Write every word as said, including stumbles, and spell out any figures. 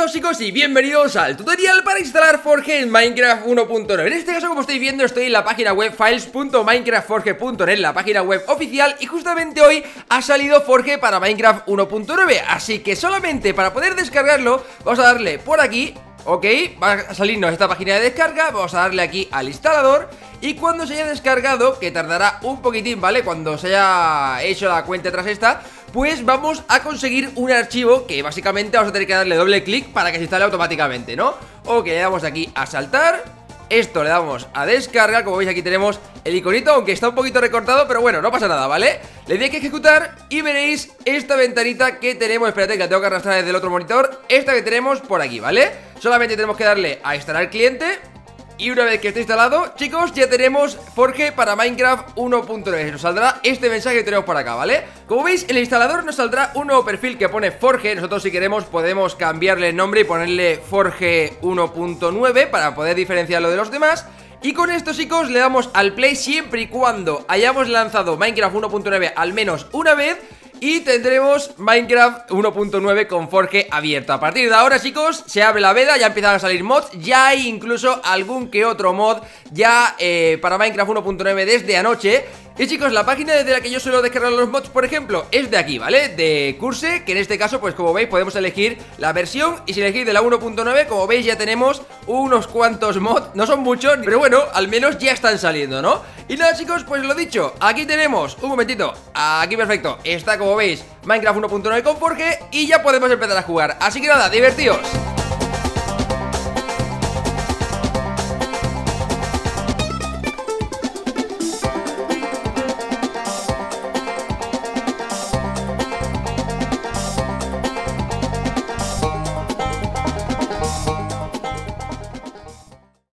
Tóxicos y bienvenidos al tutorial para instalar Forge en Minecraft uno punto nueve. En este caso, como estáis viendo, estoy en la página web files punto minecraft forge punto net, la página web oficial, y justamente hoy ha salido Forge para Minecraft uno punto nueve. Así que solamente para poder descargarlo, vamos a darle por aquí, ok, va a salirnos esta página de descarga, vamos a darle aquí al instalador. Y cuando se haya descargado, que tardará un poquitín, ¿vale? Cuando se haya hecho la cuenta tras esta, pues vamos a conseguir un archivo que básicamente vamos a tener que darle doble clic para que se instale automáticamente, ¿no? Ok, le damos aquí a saltar. Esto le damos a descargar. Como veis, aquí tenemos el iconito, aunque está un poquito recortado, pero bueno, no pasa nada, ¿vale? Le doy que ejecutar y veréis esta ventanita que tenemos. Espérate, que la tengo que arrastrar desde el otro monitor. Esta que tenemos por aquí, ¿vale? Solamente tenemos que darle a instalar cliente. Y una vez que esté instalado, chicos, ya tenemos Forge para Minecraft uno punto nueve. Nos saldrá este mensaje que tenemos por acá, ¿vale? Como veis, el instalador nos saldrá un nuevo perfil que pone Forge. Nosotros, si queremos, podemos cambiarle el nombre y ponerle Forge uno punto nueve para poder diferenciarlo de los demás. Y con esto, chicos, le damos al play siempre y cuando hayamos lanzado Minecraft uno punto nueve al menos una vez. Y tendremos Minecraft uno punto nueve con Forge abierto. A partir de ahora, chicos, se abre la veda, ya empiezan a salir mods. Ya hay incluso algún que otro mod ya eh, para Minecraft uno punto nueve desde anoche. Y chicos, la página desde la que yo suelo descargar los mods, por ejemplo, es de aquí, ¿vale? De Curse, que en este caso, pues como veis, podemos elegir la versión. Y si elegís de la uno punto nueve, como veis, ya tenemos unos cuantos mods. No son muchos, pero bueno, al menos ya están saliendo, ¿no? Y nada, chicos, pues lo dicho, aquí tenemos, un momentito, aquí perfecto, está como veis Minecraft uno punto nueve con Forge y ya podemos empezar a jugar. Así que nada, divertíos.